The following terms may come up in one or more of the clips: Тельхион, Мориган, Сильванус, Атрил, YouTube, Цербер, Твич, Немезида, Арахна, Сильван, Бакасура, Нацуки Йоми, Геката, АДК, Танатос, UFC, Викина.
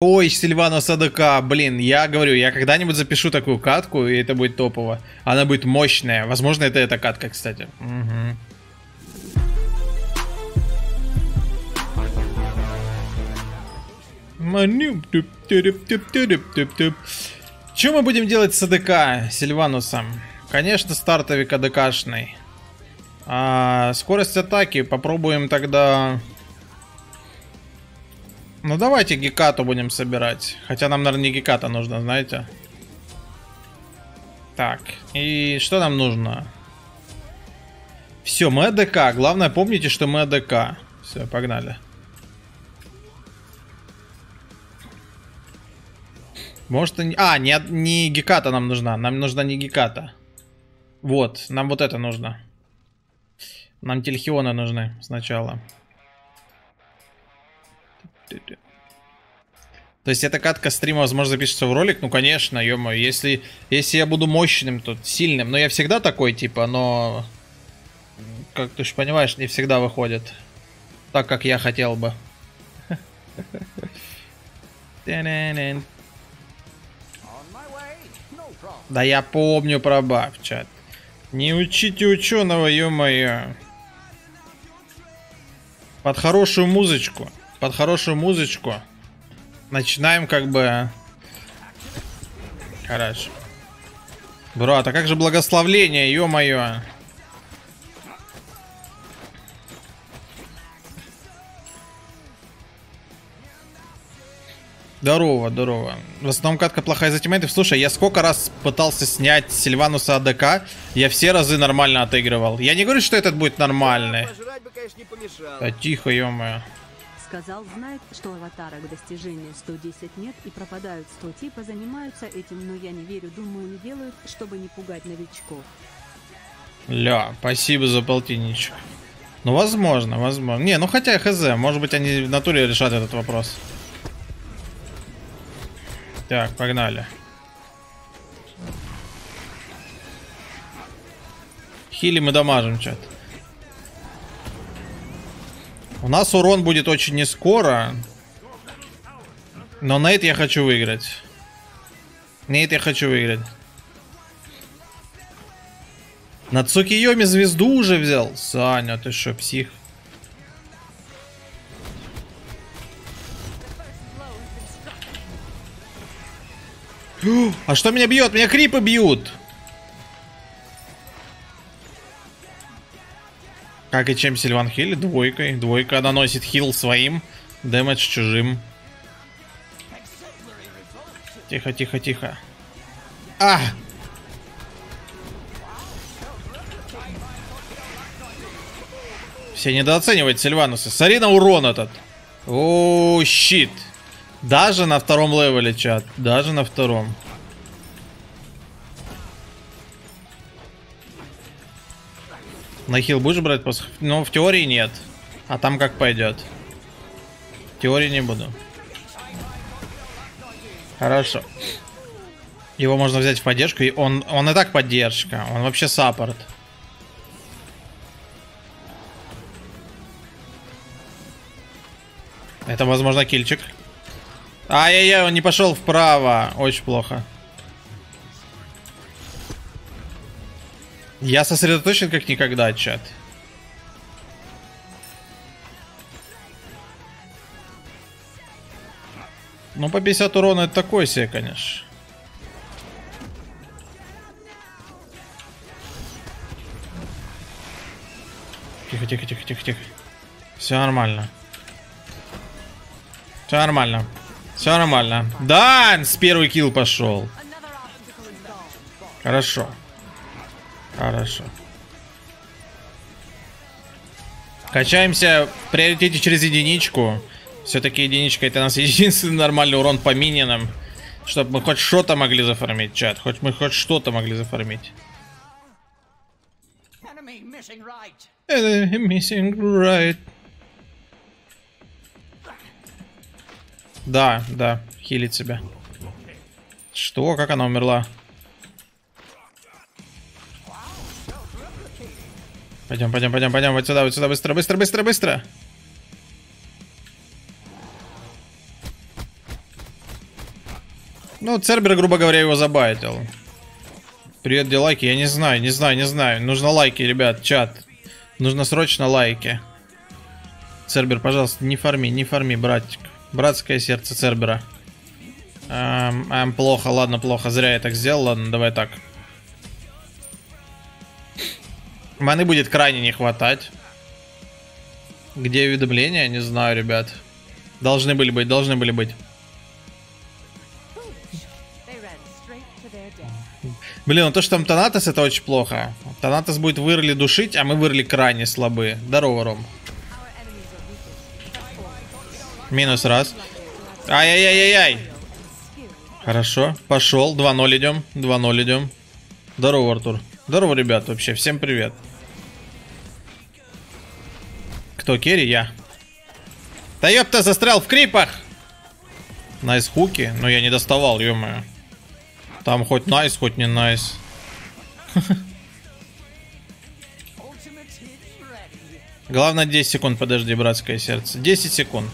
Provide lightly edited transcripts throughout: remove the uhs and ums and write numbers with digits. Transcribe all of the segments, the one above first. Ой, Сильвана Садака, блин, я говорю, я когда-нибудь запишу такую катку, и это будет топово. Она будет мощная. Возможно, это эта катка, кстати. Угу. Что мы будем делать с АДК Сильванусом? Конечно, стартовик АДКшный. А скорость атаки попробуем тогда... Ну давайте Гекату будем собирать. Хотя нам, наверное, не Геката нужно, знаете. Так, и что нам нужно? Все, мы АДК. Главное, помните, что мы АДК. Все, погнали. Может и... А, не Геката нам нужна. Нам нужна не Геката. Вот, нам вот это нужно. Нам Тельхионы нужны сначала. То есть эта катка стрима, возможно, запишется в ролик? Ну, конечно, ё-моё. Если я буду мощным, то сильным. Но я всегда такой, типа, но... Как ты же понимаешь, не всегда выходит так, как я хотел бы. Да я помню про баб, чат. Не учите ученого, ё-моё. Под хорошую музычку. Под хорошую музычку. Начинаем как бы... Хорошо. Брат, а как же благословление, ё-моё. Здорово, здорово. В основном катка плохая из-за тиммейтов. Слушай, я сколько раз пытался снять Сильвануса АДК, я все разы нормально отыгрывал. Я не говорю, что этот будет нормальный. Да тихо, ё-моё. Сказал, знает, что аватарок достижения 110 нет и пропадают 100 типа занимаются этим, но я не верю, думаю, не делают, чтобы не пугать новичков. Ля, спасибо за полтинничек. Ну, возможно, возможно. Не, ну хотя хз, может быть, они в натуре решат этот вопрос. Так, погнали. Хили мы дамажим, чат. У нас урон будет очень не скоро. Но нейт я хочу выиграть. Нейт я хочу выиграть. Нацуки Йоми звезду уже взял. Саня, ты что, псих? А что меня бьет? Меня крипы бьют. Как и чем Сильван хили? Двойкой. Двойка наносит хил своим, дэмэдж чужим. Тихо, тихо, тихо. А! Все недооценивают Сильвануса. Смотри на урон этот. О, щит. Даже на втором левеле, чат. Даже на втором. На хил будешь брать пас? Ну, в теории нет. А там как пойдет. В теории не буду. Хорошо. Его можно взять в поддержку. И он и так поддержка. Он вообще саппорт. Это, возможно, кильчик. Ай-яй-яй, он не пошел вправо. Очень плохо. Я сосредоточен как никогда, чат. Ну, по 50 урона это такой себе, конечно. Тихо, тихо, тихо, тихо, тихо. Все нормально. Все нормально. Все нормально. Да, с первый килл пошел. Хорошо. Хорошо. Качаемся в приоритете через единичку. Все-таки единичка это у нас единственный нормальный урон по мининам. Чтобы мы хоть что-то могли зафармить, чат. Хоть мы хоть что-то могли зафармить. Enemy missing right. Enemy missing right. Да, да, хилит себя. Что? Как она умерла? Пойдем, пойдем, пойдем, пойдем, вот сюда, быстро, быстро, быстро, быстро. Ну, Цербер, грубо говоря, его забайтил. Привет, где лайки? Я не знаю, не знаю. Нужно лайки, ребят, чат. Нужно срочно лайки. Цербер, пожалуйста, не фарми, братик. Братское сердце Цербера. Плохо, ладно, плохо. Зря я так сделал, ладно, давай так. Маны будет крайне не хватать. Где уведомления? Не знаю, ребят. Должны были быть, Блин, ну то, что там Танатос, это очень плохо. Танатос будет в Ирли душить, а мы в Ирли крайне слабые. Здорово, Ром. Минус раз. Ай-яй-яй-яй-яй. Хорошо, пошел. 2-0 идем, 2-0 идем. Здорово, Артур. Здорово, ребят, вообще. Всем привет. Кто, керри? Я. Да ёпта, застрял в крипах. Найс хуки, но я не доставал, ё-моё. Там хоть найс, хоть не найс. Главное 10 секунд, подожди, братское сердце. 10 секунд.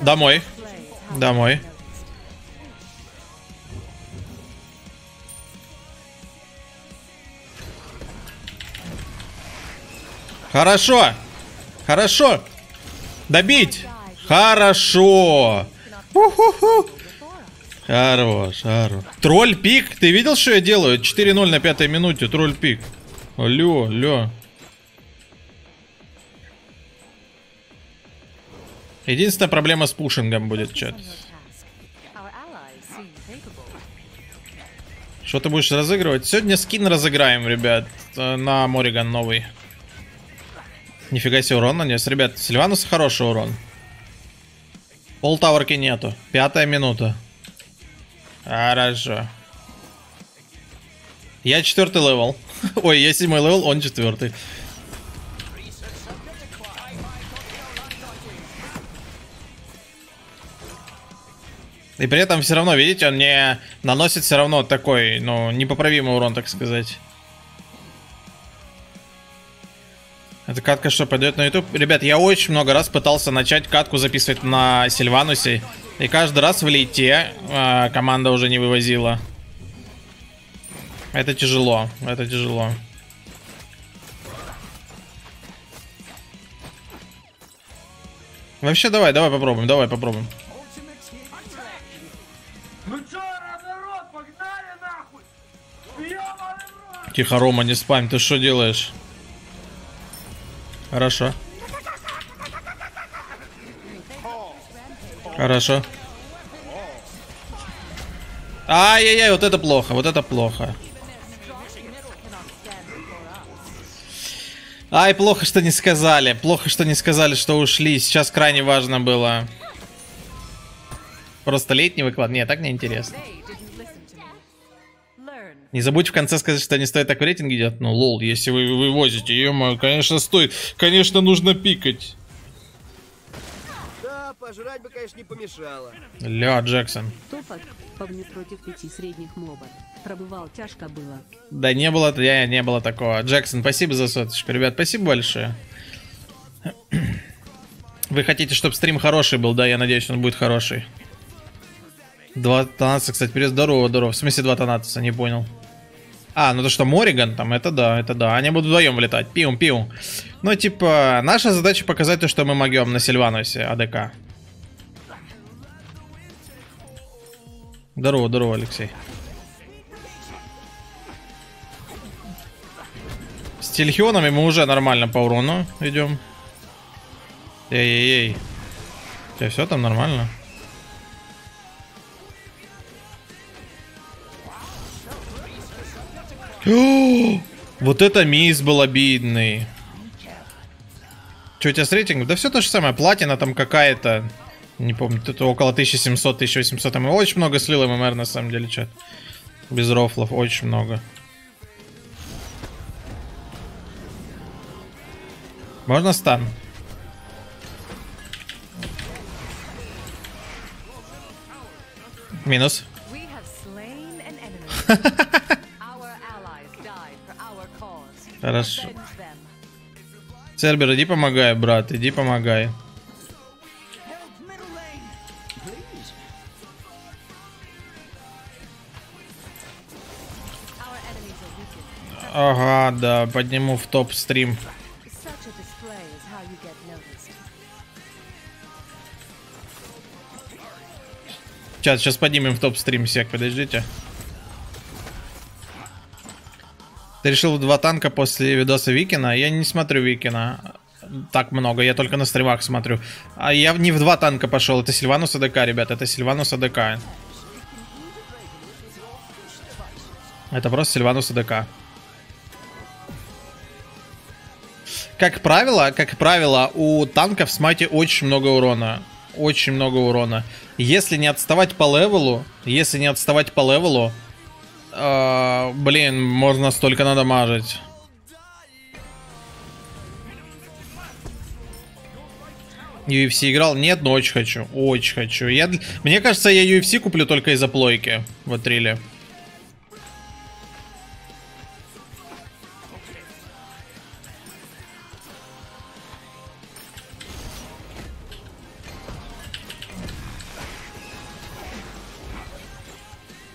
Домой. Домой. Хорошо. Хорошо. Добить! Хорошо! У-ху-ху. Хорош, хорош. Тролль пик! Ты видел, что я делаю? 4-0 на 5-й минуте, тролль пик. Алло, алло. Единственная проблема с пушингом будет, чат. Что ты будешь разыгрывать? Сегодня скин разыграем, ребят, на Мориган новый. Нифига себе урон нанес. Ребят, Сильванус хороший урон. Полтаверки нету. 5-я минута. Хорошо. Я 4-й левел. Ой, я 7-й левел, он 4-й. И при этом все равно, видите, он мне наносит все равно такой, ну, непоправимый урон, так сказать. Это катка, что пойдет на YouTube? Ребят, я очень много раз пытался начать катку записывать на Сильванусе. И каждый раз в лейте команда уже не вывозила. Это тяжело, это тяжело. Вообще, давай попробуем, Ну чё, народ, погнали нахуй! Тихо, Рома, не спам, ты что делаешь? Хорошо. Хорошо. Ай-яй-яй, вот это плохо, Ай, плохо, что не сказали. Плохо, что не сказали, что ушли. Сейчас крайне важно было. Просто летний выклад. Нет, так неинтересно. Не забудь в конце сказать, что не стоит так в рейтинге делать. Ну, лол, если вы вывозите, ё-моё, конечно, стоит. Конечно, нужно пикать. Да, пожрать бы, конечно, не помешало. Ля, Джексон. Топот по мне против 5 средних мобов. Пробывал, тяжко было. Да не было, не было такого. Джексон, спасибо за соточку, ребят, спасибо большое. Вы хотите, чтобы стрим хороший был, да, я надеюсь, он будет хороший. 2 Танатоса, кстати, перед. Здорово, здорово. В смысле 2 Танатоса, не понял. А, ну то, что Мориган там, это да, Они будут вдвоем летать. Пиум. Ну, типа, наша задача показать то, что мы могем на Сильванусе АДК. Здорово, здорово, Алексей. С Тельхионами мы уже нормально по урону идем. Эй-эй-эй. У тебя все там нормально? Вот это мисс был обидный. Че у тебя с рейтингом? Да все то же самое. Платина там какая-то. Не помню, тут около 1700-1800. Там очень много слил ММР на самом деле, чат. Без рофлов очень много. Можно стан? Минус. Хорошо. Цербер, иди помогай, брат, иди помогай. Ага, да, подниму в топ-стрим. Сейчас поднимем в топ-стрим, сек, подождите. Ты решил в 2 танка после видоса Викина? Я не смотрю Викина так много, я только на стримах смотрю. А я не в 2 танка пошел, это Сильванус АДК, ребята, это Сильванус АДК. Это просто Сильванус АДК. Как правило, у танков в смате очень много урона. Очень много урона. Если не отставать по левелу, блин, можно столько надамажить. UFC играл? Нет, но очень хочу. Очень хочу. Мне кажется, я UFC куплю только из-за плойки в Атриле.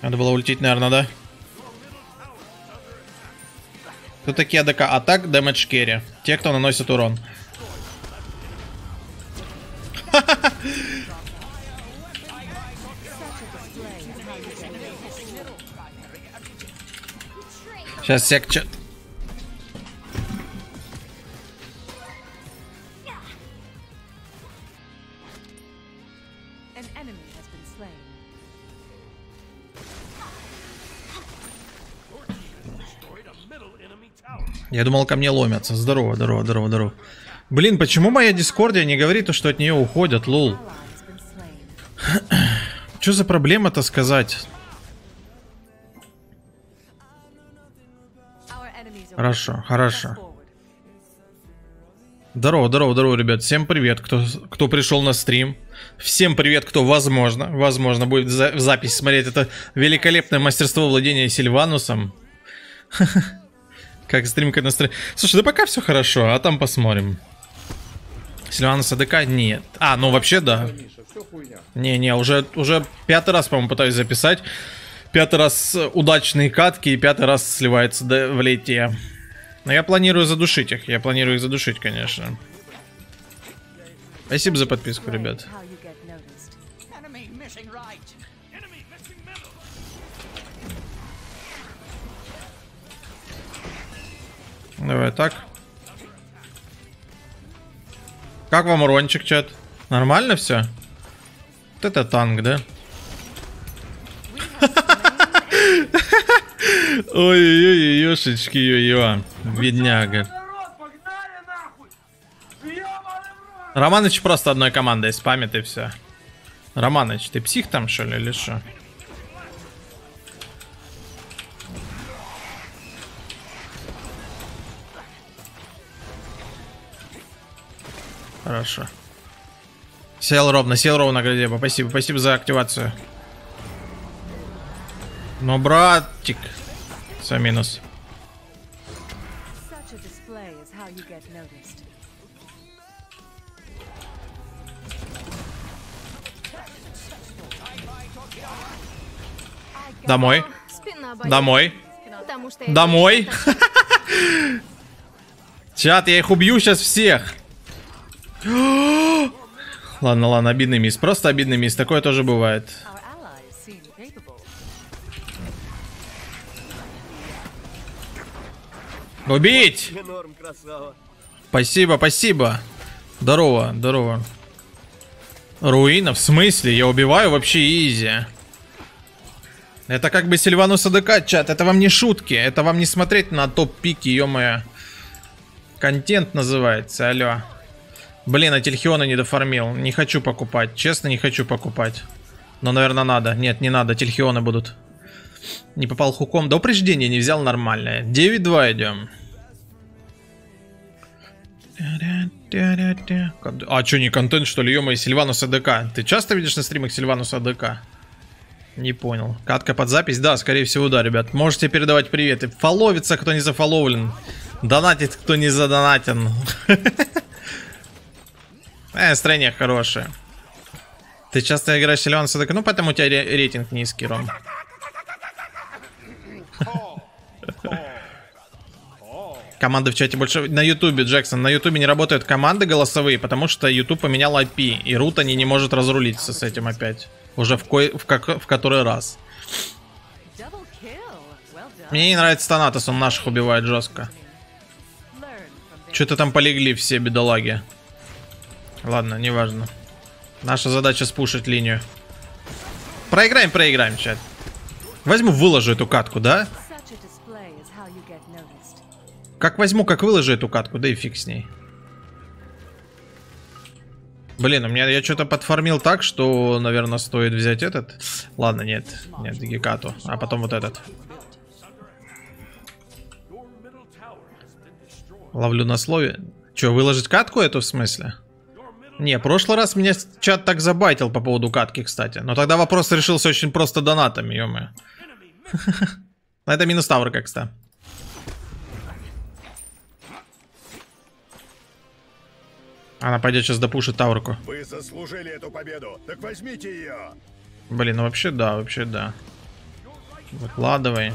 Надо было улететь, наверное, да? Кто такие АДК? Атак, дэмэдж, керри. Те, кто наносит урон. Сейчас сек... Я думал, ко мне ломятся. Здорово, здорово, здорово, здорово. Блин, почему моя дискордия не говорит, что от нее уходят, лол? Что за проблема-то сказать? Хорошо, хорошо. Здорово, здорово, здорово, ребят. Всем привет, кто пришел на стрим. Всем привет, кто, возможно, будет в запись смотреть это великолепное мастерство владения Сильванусом. Как стримка настроение. Слушай, да пока все хорошо, а там посмотрим. Сильванус АДК? Нет. А, ну вообще да. Не-не, уже 5-й раз, по-моему, пытаюсь записать. 5-й раз удачные катки и 5-й раз сливается в лейте. Но я планирую задушить их. Я планирую их задушить, конечно. Спасибо за подписку, ребят. Давай так. Как вам урончик, чат? Нормально все? Вот это танк, да? Ой-ой-ой-ешечки, ой-ой. Бедняга. Романыч просто одной командой спамит и все. Романыч, ты псих там, что ли, или что? Хорошо. Сел ровно, Градеба. Спасибо за активацию. Но, братик. Все, минус. Домой. Домой. Домой. Чат, я их убью сейчас всех. Ладно, обидный мисс. Просто обидный мисс. Такое тоже бывает. Убить! Спасибо. Здорово. Руина, в смысле? Я убиваю вообще изи. Это как бы Сильванус АДК, чат. Это вам не шутки. Это вам не смотреть на топ-пики, ё-моё. Контент называется, алё. Блин, а Тельхиона не дофармил. Не хочу покупать. Честно, не хочу покупать. Но, наверное, надо. Нет, не надо. Тельхионы будут. Не попал хуком. До упреждения не взял нормальное. 9-2 идем. А что, не контент, что ли? Ё-моё, Сильванус АДК. Ты часто видишь на стримах Сильванус АДК? Не понял. Катка под запись? Да, скорее всего, да, ребят. Можете передавать приветы. Фоловится, кто не зафоловлен. Донатит, кто не задонатен. Настроение хорошее. Ты часто играешь Сильван все-таки, ну поэтому у тебя рейтинг низкий, Ром. Команды в чате больше... На ютубе, Джексон, на ютубе не работают команды голосовые, потому что ютуб поменял IP, и Рутани не может разрулиться с этим опять. Уже в который раз. Мне не нравится Танатос, он наших убивает жестко. Что-то там полегли все бедолаги. Ладно, неважно. Наша задача спушить линию. Проиграем, проиграем, чат. Возьму, выложу эту катку, да? Как возьму, как выложу эту катку, да и фиг с ней. Блин, у меня я что-то подфармил так, что, наверное, стоит взять этот. Ладно, нет, Гекату, а потом вот этот. Ловлю на слове. Че, выложить катку эту в смысле? Не, в прошлый раз меня чат так забайтил по поводу катки, кстати. Но тогда вопрос решился очень просто донатами, ё-моё. Это минус тавр как-то. Она пойдет сейчас допушит таврку. Вы заслужили эту победу, так возьмите ее. Блин, ну вообще да, вообще да. Выкладывай.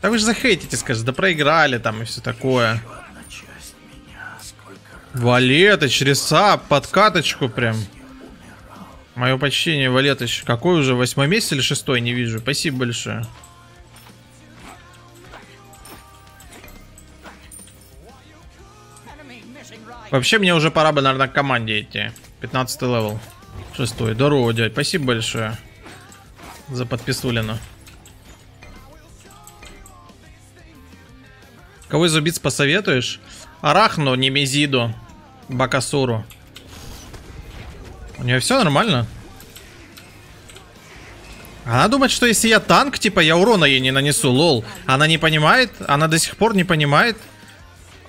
Да вы же захейтите, скажешь, да проиграли там и все такое. Валетыч, реса, подкаточку прям. Мое почтение, Валетыч. Какой уже, 8-й месяц или 6-й, не вижу. Спасибо большое. Вообще, мне уже пора бы, наверное, к команде идти. 15 левел. 6-й. Здорово, дядь. Спасибо большое за подписулину. Кого из убийц посоветуешь? Арахну, Немезиду, Бакасуру. У нее все нормально? Она думает, что если я танк, типа я урона ей не нанесу, лол. Она не понимает, она до сих пор не понимает.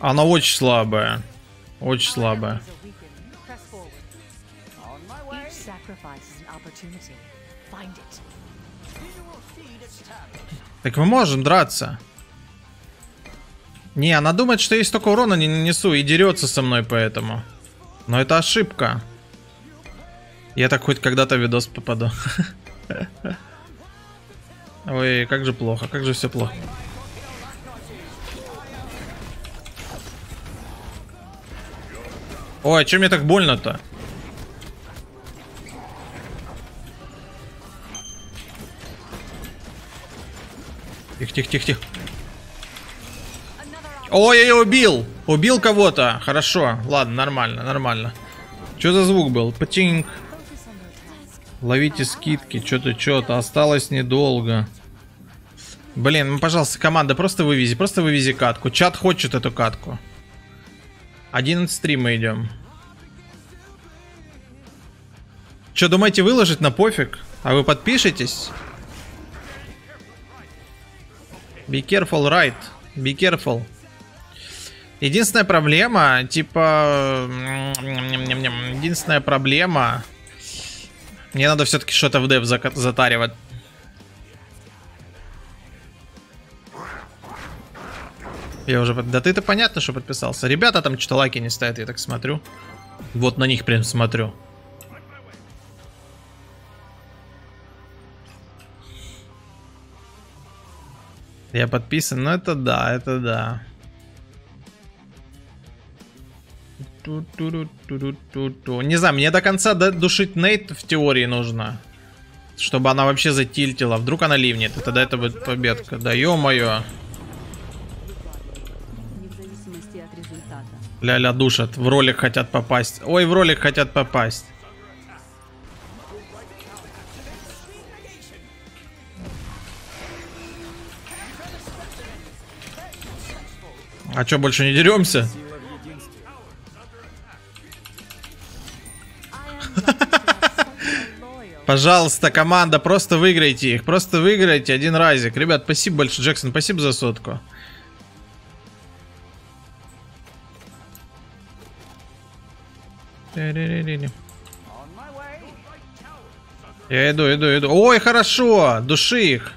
Она очень слабая. Очень слабая. Так мы можем драться. Не, она думает, что я столько урона не нанесу и дерется со мной поэтому. Но это ошибка. Я так хоть когда-то в видос попаду. Ой, как же плохо, как же все плохо. Ой, чем мне так больно-то? Тихо-тихо-тихо-тихо. Ой, я убил! Убил кого-то! Хорошо, ладно, нормально, нормально. Что за звук был? Патинг. Ловите скидки, что-то. Осталось недолго. Блин, ну, пожалуйста, команда, просто вывези катку. Чат хочет эту катку. 11-3 мы идем. Что, думаете, выложить на пофиг? А вы подпишитесь? Be careful, right? Be careful. Единственная проблема, типа... Единственная проблема... Мне надо все-таки что-то в деф затаривать. Я уже... Да ты-то понятно, что подписался. Ребята там что-то лайки не ставят, я так смотрю. Вот на них прям смотрю. Я подписан, но это да, это да. Не знаю, мне до конца душить Нейт в теории нужно. Чтобы она вообще затильтила. Вдруг она ливнет, и тогда это будет победка. Да ё-моё. Ля-ля душат. В ролик хотят попасть. Ой, в ролик хотят попасть. А чё, больше не деремся? Пожалуйста, команда, просто выиграйте их. Просто выиграйте один разик. Ребят, спасибо большое. Джексон, спасибо за 100. Я иду. Ой, хорошо. Души их.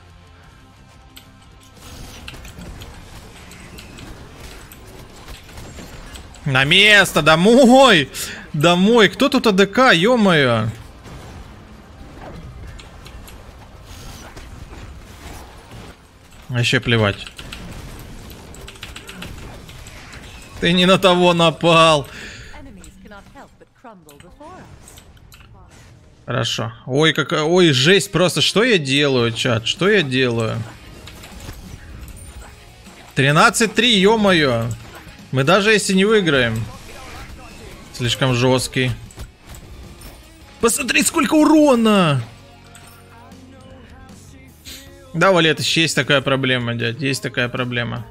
На место, домой! Домой! Кто тут АДК, ё-моё! Вообще плевать. Ты не на того напал. Хорошо. Ой, какая... Ой, жесть просто. Что я делаю, чат? Что я делаю? 13-3, ё-моё. Мы даже если не выиграем. Слишком жесткий. Посмотри, сколько урона! Да, Валет, есть такая проблема, дядь. Есть такая проблема.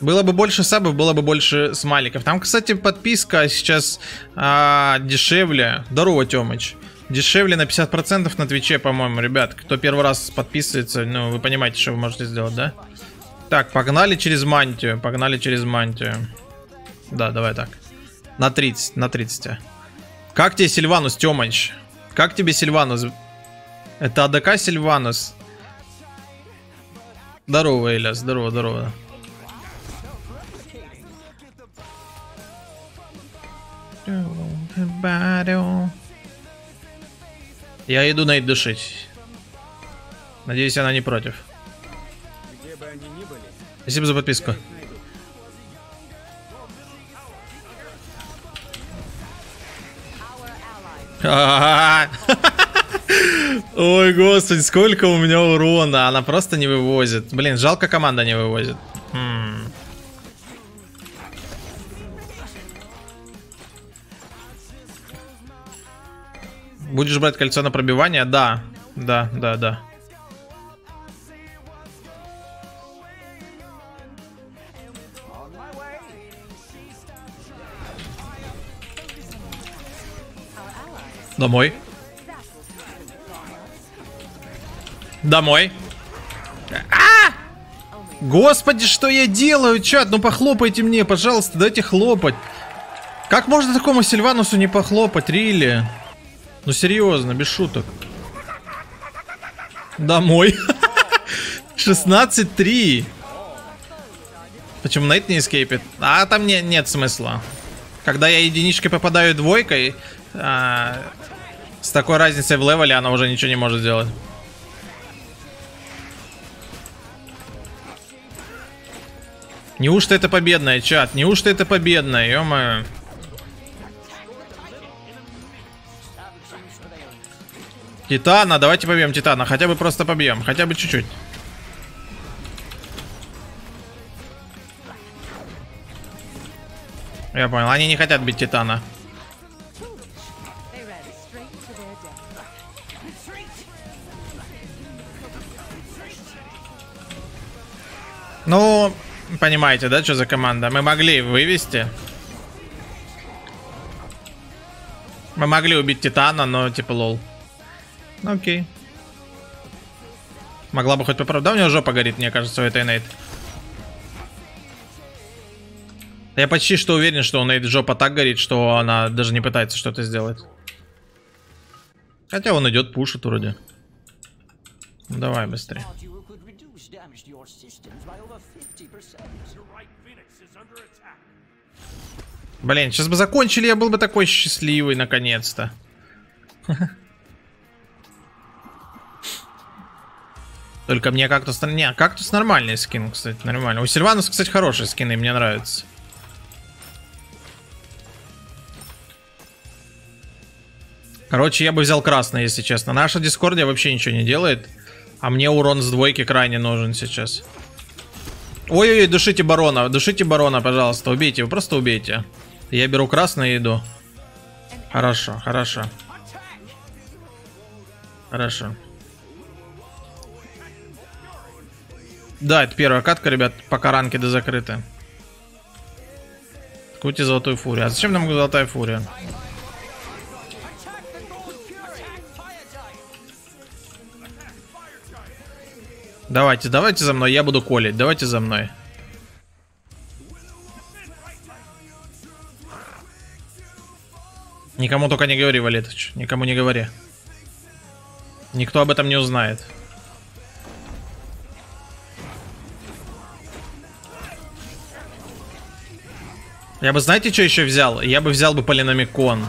Было бы больше сабов, было бы больше смайликов. Там, кстати, подписка сейчас дешевле. Здорово, Тёмыч. Дешевле на 50% на Твиче, по-моему, ребят. Кто первый раз подписывается, ну, вы понимаете, что вы можете сделать, да? Так, погнали через мантию. Погнали через мантию. Да, давай так. На 30, на 30. Как тебе Сильванус, Тёмыч? Как тебе Сильванус? Это АДК Сильванус. Здорово, Эля, здорово, здорово. Я иду Нейт душить. Надеюсь, она не против. Спасибо за подписку. Ой, господи, сколько у меня урона. Она просто не вывозит. Блин, жалко, команда не вывозит. Будешь брать кольцо на пробивание? Да. Да, да, да. Домой. Домой. А! Господи, что я делаю, чат? Ну похлопайте мне, пожалуйста, дайте хлопать. Как можно такому Сильванусу не похлопать, рили? Ну серьезно, без шуток. Домой. 16-3. Почему Нейт не эскейпит? А там нет смысла. Когда я единичкой попадаю двойкой, с такой разницей в левеле она уже ничего не может сделать. Неужто это победная, чат? Неужто это победная, ё-моё. Титана, давайте побьем Титана, хотя бы просто побьем, хотя бы чуть-чуть. Я понял, они не хотят бить Титана. Ну, понимаете, да, что за команда? Мы могли вывести. Мы могли убить Титана, но типа лол. Окей. Могла бы хоть попробовать. Да, у него жопа горит, мне кажется, у этой Нейт. Я почти что уверен, что у Нейт жопа так горит, что она даже не пытается что-то сделать. Хотя он идет, пушит вроде. Давай быстрее. Блин, сейчас бы закончили, я был бы такой счастливый, наконец-то. Только мне кактус... Не, кактус нормальный скин, кстати, нормально. У Сильвануса, кстати, хорошие скины, мне нравятся. Короче, я бы взял красный, если честно. Наша дискордия вообще ничего не делает. А мне урон с двойки крайне нужен сейчас. Ой-ой-ой, душите барона, пожалуйста. Убейте его, просто убейте. Я беру красный и иду. Хорошо, хорошо. Хорошо. Да, это первая катка, ребят, пока ранки дозакрыты. Крути золотую фурию. А зачем нам золотая фурия? Давайте, давайте за мной, я буду колить. Давайте за мной. Никому только не говори, Валетович. Никому не говори. Никто об этом не узнает. Я бы, знаете, что еще взял? Я бы взял бы полиномикон.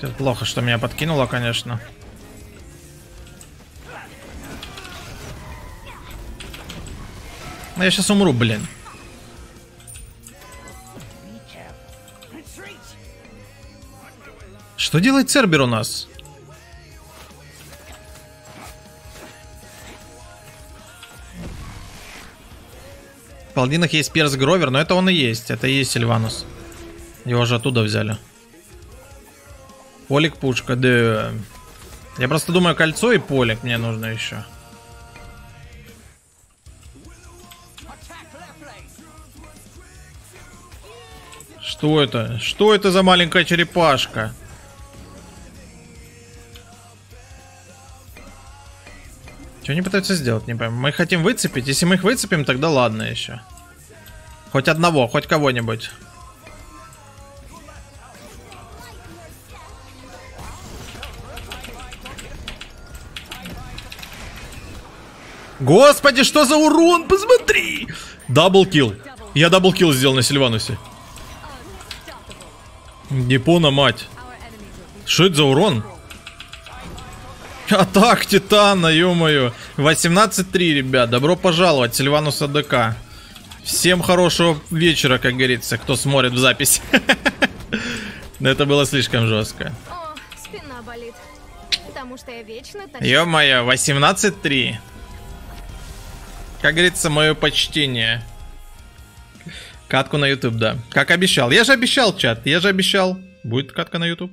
Это плохо, что меня подкинуло, конечно. Но я сейчас умру, блин. Что делает Цербер у нас? В Паладинах есть Перс Гровер, но это он и есть. Это и есть Сильванус. Его же оттуда взяли. Полик, пушка, да. Я просто думаю, кольцо и полик мне нужно еще. Что это? Что это за маленькая черепашка? Что они пытаются сделать? Не пойму. Мы их хотим выцепить. Если мы их выцепим, тогда ладно еще. Хоть одного, хоть кого-нибудь. Господи, что за урон? Посмотри! Даблкил. Я даблкил сделал на Сильванусе. Япона, мать. Что это за урон? Атак Титана, ё-моё. 18-3, ребят. Добро пожаловать, Сильванус АДК. Всем хорошего вечера, как говорится, кто смотрит в запись. Это было слишком жестко. О, спина болит. Потому что я вечно... Ё-моё, 18-3. Как говорится, мое почтение. Катку на YouTube, да. Как обещал. Я же обещал, чат. Я же обещал. Будет катка на YouTube.